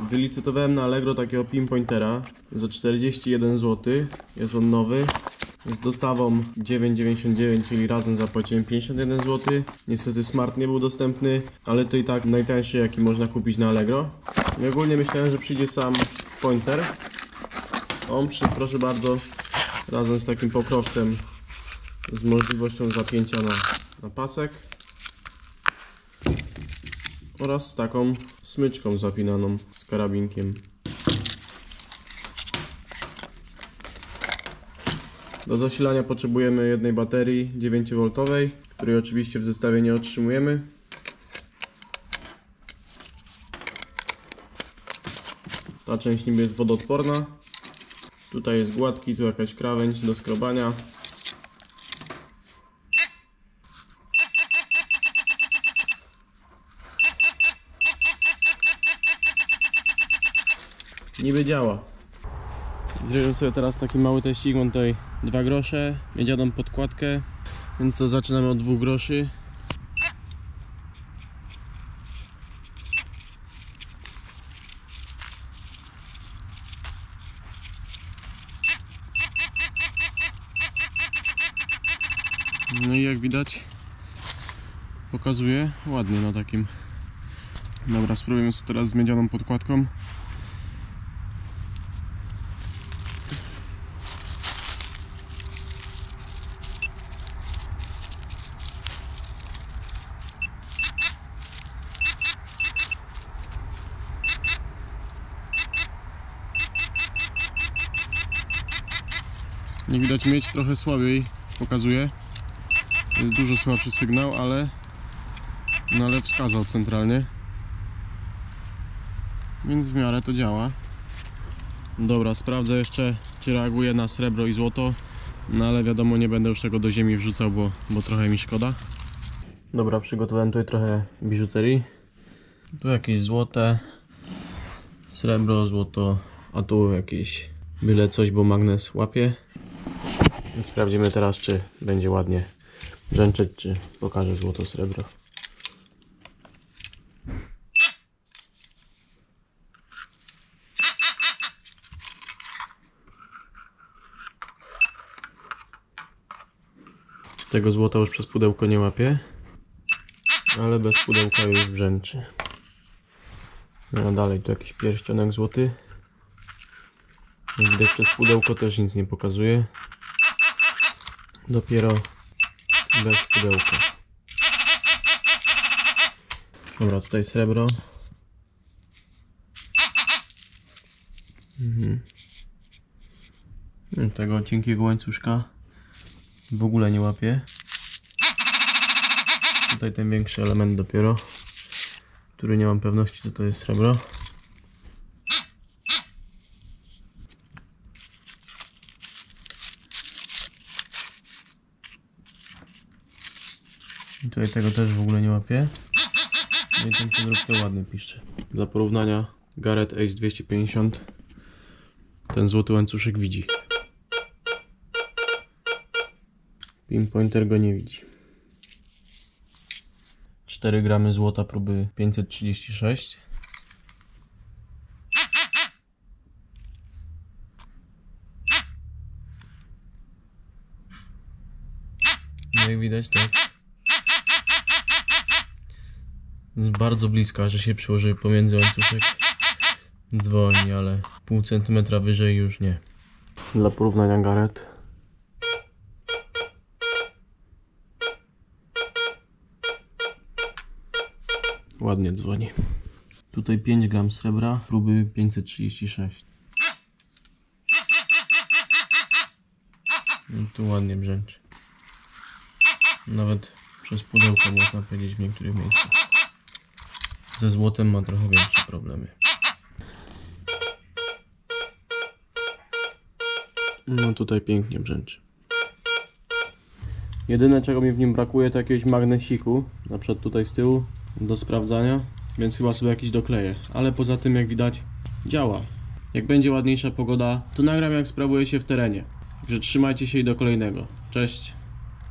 Wylicytowałem na Allegro takiego Pin Pointera za 41 zł. Jest on nowy. Z dostawą 9,99, czyli razem zapłaciłem 51 zł. Niestety smart nie był dostępny, ale to i tak najtańszy jaki można kupić na Allegro. I ogólnie myślałem, że przyjdzie sam pointer. On przyszedł, proszę bardzo, razem z takim pokrowcem z możliwością zapięcia na pasek. Oraz z taką smyczką zapinaną z karabinkiem. Do zasilania potrzebujemy jednej baterii 9V, której oczywiście w zestawie nie otrzymujemy. Ta część niby jest wodoodporna. Tutaj jest gładki, tu jakaś krawędź do skrobania. Niby działa. Zrobiłem sobie teraz taki mały teścik, mam tutaj 2 grosze, miedzianą podkładkę, więc co, zaczynamy od 2 groszy. No i jak widać, pokazuje ładnie na takim. Dobra, spróbujemy sobie teraz z miedzianą podkładką. Nie widać mieć, trochę słabiej pokazuje. Jest dużo słabszy sygnał, ale wskazał centralnie. Więc w miarę to działa. Dobra, sprawdzę jeszcze, czy reaguje na srebro i złoto. No ale wiadomo, nie będę już tego do ziemi wrzucał, bo trochę mi szkoda. Dobra, przygotowałem tutaj trochę biżuterii. Tu jakieś złote, srebro, złoto, a tu jakieś byle coś, bo magnes łapie. Sprawdzimy teraz, czy będzie ładnie brzęczeć, czy pokaże złoto, srebro. Tego złota już przez pudełko nie łapie, ale bez pudełka już brzęczy. No dalej tu jakiś pierścionek złoty. Widać, przez pudełko też nic nie pokazuje. Dopiero bez pudełka. Dobra, tutaj srebro. Tego cienkiego łańcuszka w ogóle nie łapie. Tutaj ten większy element dopiero, który nie mam pewności, czy to jest srebro. I tutaj tego też w ogóle nie łapie. I ten podróbkę ładnie piszczy. Dla porównania Garrett ACE 250 ten złoty łańcuszek widzi. Pin Pointer go nie widzi. 4 gramy złota próby 536. No i widać tak. Jest bardzo bliska, że się przyłożyły pomiędzy łańcuszek dzwoni, ale pół centymetra wyżej już nie. Dla porównania Garrett. Ładnie dzwoni. Tutaj 5 gram srebra, próby 536. I tu ładnie brzęczy. Nawet przez pudełko można powiedzieć w niektórych miejscach. Ze złotem ma trochę większe problemy. No tutaj pięknie brzęczy. Jedyne, czego mi w nim brakuje, to jakiegoś magnesiku, na przykład tutaj z tyłu, do sprawdzania, więc chyba sobie jakiś dokleję. Ale poza tym, jak widać, działa. Jak będzie ładniejsza pogoda, to nagram, jak sprawuje się w terenie. Także trzymajcie się i do kolejnego. Cześć!